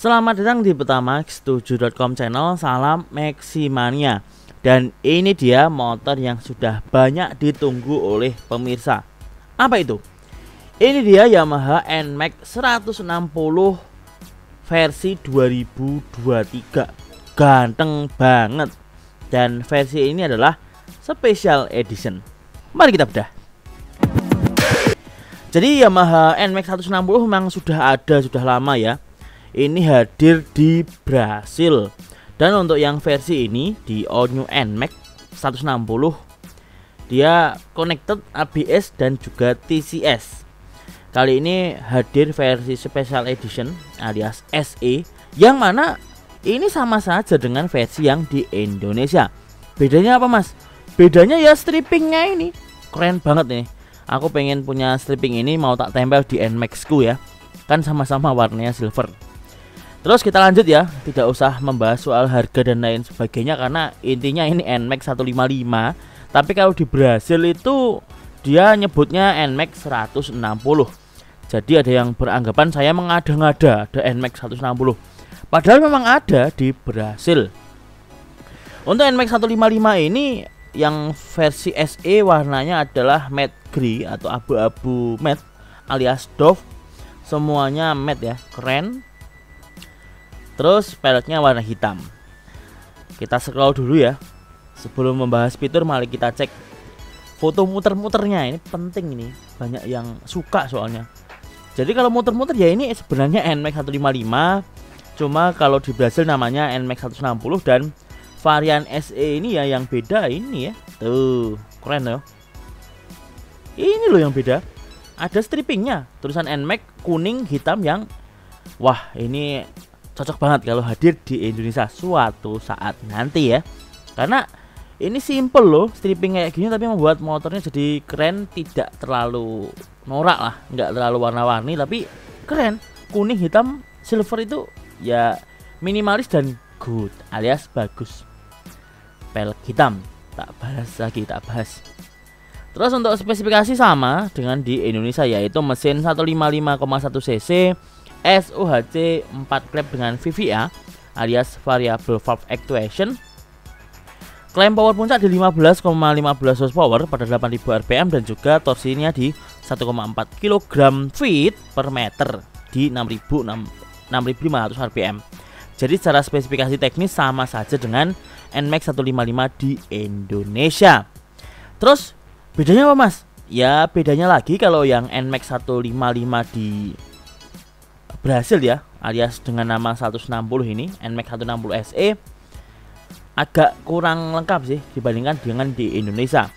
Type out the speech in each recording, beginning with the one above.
Selamat datang di Pertamax7.com channel, salam Maximania. Dan ini dia motor yang sudah banyak ditunggu oleh pemirsa. Apa itu? Ini dia Yamaha NMAX 160 versi 2023. Ganteng banget. Dan versi ini adalah special edition. Mari kita bedah. Jadi Yamaha NMAX 160 memang sudah ada, sudah lama ya. Ini hadir di Brasil. Dan untuk yang versi ini di All New NMAX 160, dia connected ABS dan juga TCS. Kali ini hadir versi Special Edition alias SE, yang mana ini sama saja dengan versi yang di Indonesia. Bedanya apa, Mas? Bedanya ya strippingnya ini. Keren banget nih. Aku pengen punya stripping ini, mau tak tempel di NMAXku ya. Kan sama-sama warnanya silver. Terus kita lanjut ya, tidak usah membahas soal harga dan lain sebagainya karena intinya ini NMAX 155, tapi kalau di Brasil itu dia nyebutnya NMAX 160. Jadi ada yang beranggapan saya mengada-ngada ada NMAX 160. Padahal memang ada di Brasil. Untuk NMAX 155 ini yang versi SE warnanya adalah matte grey atau abu-abu matte alias doff. Semuanya matte ya, keren. Terus peleknya warna hitam. Kita scroll dulu ya. Sebelum membahas fitur, mari kita cek foto muter-muternya. Ini penting ini, banyak yang suka soalnya. Jadi kalau muter-muter ya ini sebenarnya NMAX 155. Cuma kalau di Brasil namanya NMAX 160 dan varian SE ini ya yang beda ini ya. Tuh, keren loh. Ini loh yang beda. Ada strippingnya, tulisan NMAX kuning hitam yang wah ini cocok banget kalau hadir di Indonesia suatu saat nanti ya. Karena ini simple loh, stripping kayak gini tapi membuat motornya jadi keren, tidak terlalu norak lah, nggak terlalu warna-warni tapi keren. Kuning, hitam, silver itu ya minimalis dan good alias bagus. Pelek hitam, tak bahas lagi, tak bahas. Terus untuk spesifikasi sama dengan di Indonesia yaitu mesin 155,1 cc. SOHC 4 klep dengan VVA alias variable valve actuation. Klaim power puncak di 15,15 horsepower pada 8000 rpm dan juga torsinya di 1,4 kg-feet per meter di 6500 rpm. Jadi secara spesifikasi teknis sama saja dengan NMAX 155 di Indonesia. Terus bedanya apa, Mas? Ya bedanya lagi kalau yang NMAX 155 di Brasil ya, alias dengan nama 160 ini, NMAX 160 SE agak kurang lengkap sih dibandingkan dengan di Indonesia.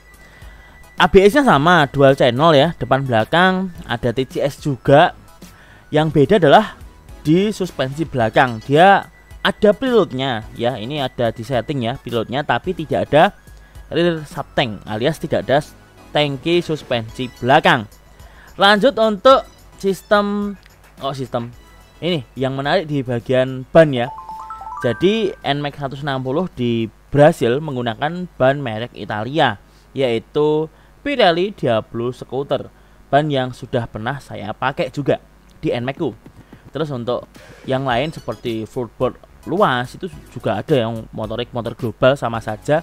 ABS nya sama, dual channel ya, depan belakang, ada TCS juga. Yang beda adalah di suspensi belakang, dia ada pilotnya ya, ini ada di setting ya pilotnya, tapi tidak ada rear subtank alias tidak ada tangki suspensi belakang. Lanjut untuk sistem. Sistem ini yang menarik di bagian ban ya. Jadi NMAX 160 di Brasil menggunakan ban merek Italia yaitu Pirelli Diablo Scooter, ban yang sudah pernah saya pakai juga di NMAX-ku. Terus untuk yang lain seperti footboard luas itu juga ada yang motor global, sama saja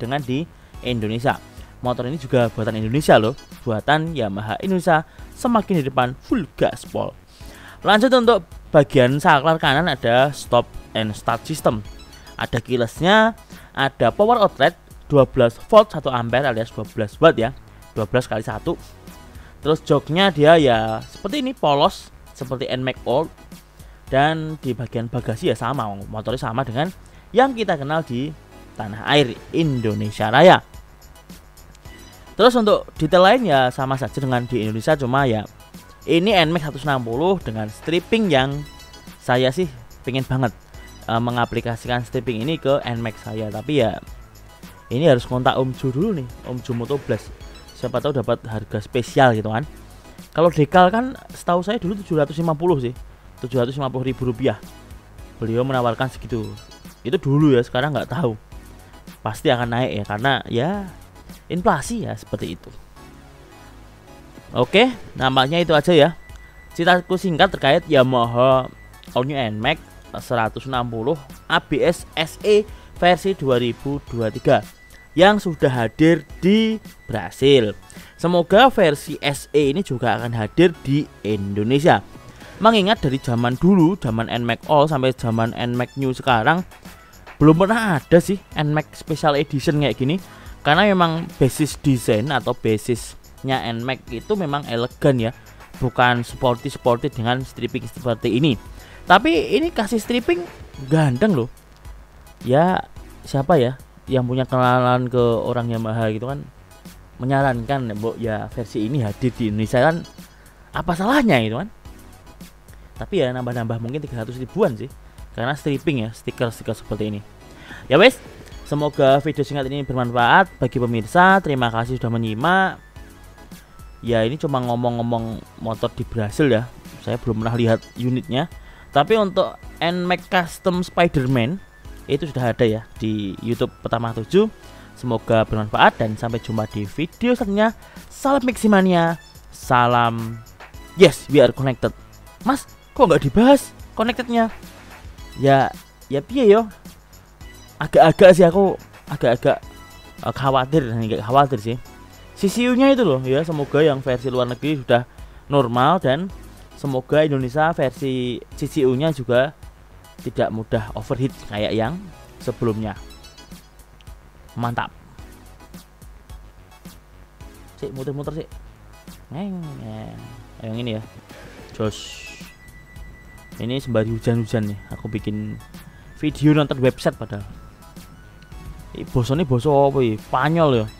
dengan di Indonesia. Motor ini juga buatan Indonesia loh, buatan Yamaha Indonesia. Semakin di depan full gaspol. Lanjut untuk bagian saklar kanan ada stop and start system. Ada keylessnya, ada power outlet 12 volt 1 ampere alias 12 watt ya. 12 kali 1. Terus joknya dia ya seperti ini, polos seperti NMAX old. Dan di bagian bagasi ya sama, motornya sama dengan yang kita kenal di tanah air Indonesia Raya. Terus untuk detail lain ya sama saja dengan di Indonesia, cuma ya ini NMAX 160 dengan stripping yang saya sih pengen banget mengaplikasikan stripping ini ke NMAX saya. Tapi ya ini harus kontak Om Jo dulu nih, Om Jo Moto Blast. Siapa tahu dapat harga spesial gitu kan. Kalau dekal kan setahu saya dulu 750 sih, 750.000 rupiah. Beliau menawarkan segitu. Itu dulu ya, sekarang nggak tahu. Pasti akan naik ya karena ya inflasi ya seperti itu. Oke, nampaknya itu aja ya ceritaku singkat terkait Yamaha All-New NMAX 160 ABS SE versi 2023 yang sudah hadir di Brasil. Semoga versi SE ini juga akan hadir di Indonesia. Mengingat dari zaman dulu, zaman NMAX All sampai zaman NMAX New sekarang, belum pernah ada sih NMAX Special Edition kayak gini. Karena memang basis desain atau basisnya NMAX itu memang elegan ya, bukan sporty-sporty dengan stripping seperti ini. Tapi ini kasih stripping gandeng loh. Ya siapa ya yang punya kenalan ke orang Yamaha gitu kan, menyarankan ya versi ini hadir di Indonesia kan, apa salahnya gitu kan. Tapi ya nambah-nambah mungkin 300 ribuan sih, karena stripping ya, stiker-stiker seperti ini. Ya wes, semoga video singkat ini bermanfaat bagi pemirsa. Terima kasih sudah menyimak. Ya ini cuma ngomong-ngomong motor di Brasil ya, saya belum pernah lihat unitnya. Tapi untuk NMAX Custom Spider-Man itu sudah ada ya di YouTube Pertamax7. Semoga bermanfaat dan sampai jumpa di video selanjutnya. Salam Maximania, salam yes we are connected. Mas, kok nggak dibahas connectednya? Ya piye yo, agak-agak sih aku agak-agak khawatir sih CCU-nya itu loh ya. Semoga yang versi luar negeri sudah normal dan semoga Indonesia versi CCU-nya juga tidak mudah overheat kayak yang sebelumnya. Mantap. Cek muter-muter sih. Yang ini ya. Jos. Ini sembari hujan-hujan nih aku bikin video nonton website padahal. Ini boso apa ya? Spanyol ya.